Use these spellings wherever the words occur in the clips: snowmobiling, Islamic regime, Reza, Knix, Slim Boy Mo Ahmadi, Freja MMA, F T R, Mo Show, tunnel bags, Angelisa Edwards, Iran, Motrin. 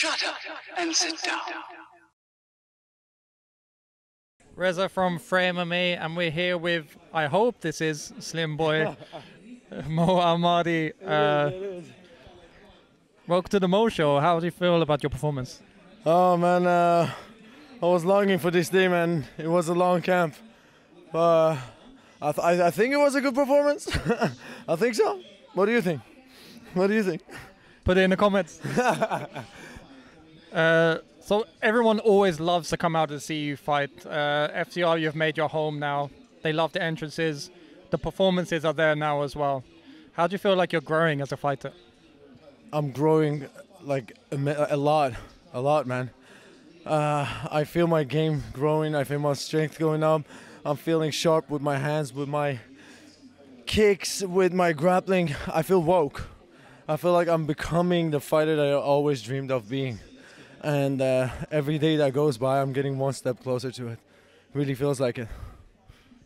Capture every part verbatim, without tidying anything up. Shut up and sit down. Reza from Freja M M A, and we're here with, I hope this is Slim Boy Mo Ahmadi. Uh, welcome to the Mo Show. How do you feel about your performance? Oh man, uh, I was longing for this day, man. It was a long camp, but I, th I, I think it was a good performance. I think so. What do you think? What do you think? Put it in the comments. uh, so everyone always loves to come out and see you fight. Uh, F T R, you've made your home now. They love the entrances. The performances are there now as well. How do you feel like you're growing as a fighter? I'm growing like a, a lot, a lot, man. Uh, I feel my game growing. I feel my strength going up. I'm feeling sharp with my hands, with my kicks, with my grappling. I feel woke. I feel like I'm becoming the fighter that I always dreamed of being. And uh, every day that goes by, I'm getting one step closer to it. Really feels like it.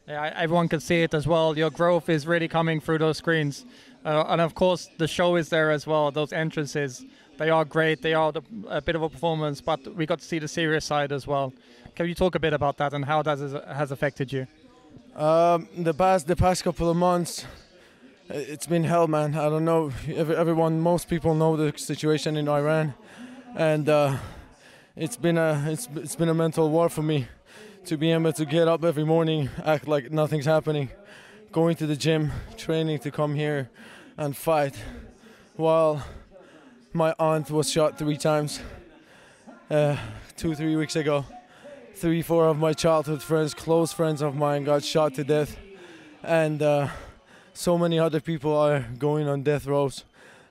Yeah, everyone can see it as well. Your growth is really coming through those screens. Uh, and of course, the show is there as well. Those entrances, they are great. They are the, a bit of a performance, but we got to see the serious side as well. Can you talk a bit about that and how that is, has affected you? Um, the past, the past couple of months, it's been hell, man. I don't know. Everyone, most people know the situation in Iran, and uh, it's been a, it's, it's been a mental war for me. To be able to get up every morning, act like nothing's happening, going to the gym, training to come here and fight, while my aunt was shot three times, uh, two, three weeks ago. Three, four of my childhood friends, close friends of mine, got shot to death, and uh, so many other people are going on death rows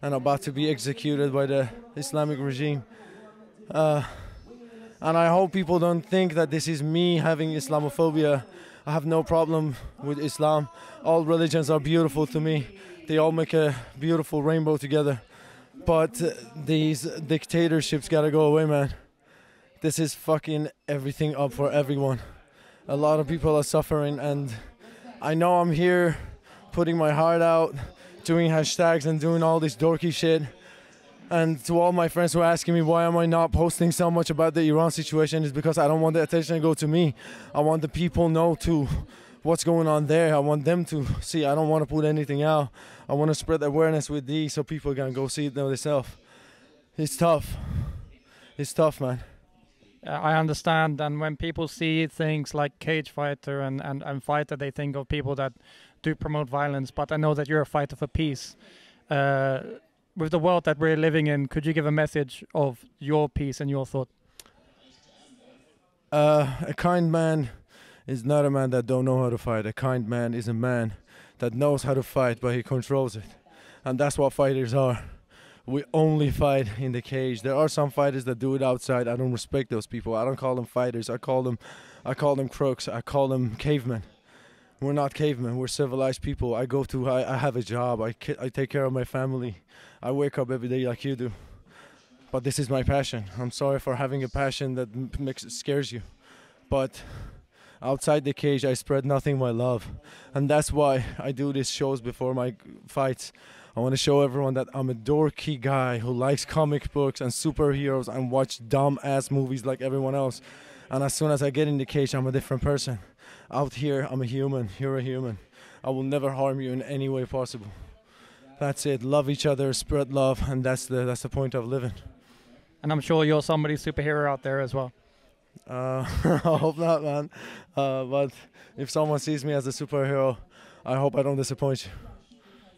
and about to be executed by the Islamic regime. Uh, And I hope people don't think that this is me having Islamophobia. I have no problem with Islam. All religions are beautiful to me. They all make a beautiful rainbow together. But these dictatorships gotta go away, man. This is fucking everything up for everyone. A lot of people are suffering, and I know I'm here putting my heart out, doing hashtags and doing all this dorky shit. And to all my friends who are asking me why am I not posting so much about the Iran situation, is because I don't want the attention to go to me. I want the people know to what's going on there. I want them to see. I don't want to put anything out. I want to spread awareness with these so people can go see it themselves. It's tough. It's tough, man. I understand. And when people see things like Cage Fighter and, and, and Fighter, they think of people that do promote violence. But I know that you're a fighter for peace. Uh, With the world that we're living in, could you give a message of your piece and your thought? Uh, a kind man is not a man that don't know how to fight. A kind man is a man that knows how to fight, but he controls it. And that's what fighters are. We only fight in the cage. There are some fighters that do it outside. I don't respect those people. I don't call them fighters. I call them, I call them crooks. I call them cavemen. We're not cavemen, we're civilized people. I go to, I, I have a job, I, I take care of my family. I wake up every day like you do. But this is my passion. I'm sorry for having a passion that makes it scares you. But outside the cage, I spread nothing but love. And that's why I do these shows before my fights. I want to show everyone that I'm a dorky guy who likes comic books and superheroes and watch dumb ass movies like everyone else. And as soon as I get in the cage, I'm a different person. Out here, I'm a human, you're a human. I will never harm you in any way possible. That's it, love each other, spread love, and that's the, that's the point of living. And I'm sure you're somebody's superhero out there as well. Uh, I hope not, man. Uh, but if someone sees me as a superhero, I hope I don't disappoint you.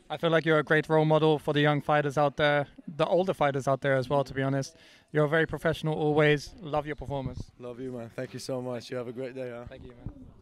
I feel like you're a great role model for the young fighters out there, the older fighters out there as well, to be honest. You're very professional always. Love your performance. Love you, man. Thank you so much. You have a great day, huh? Thank you, man.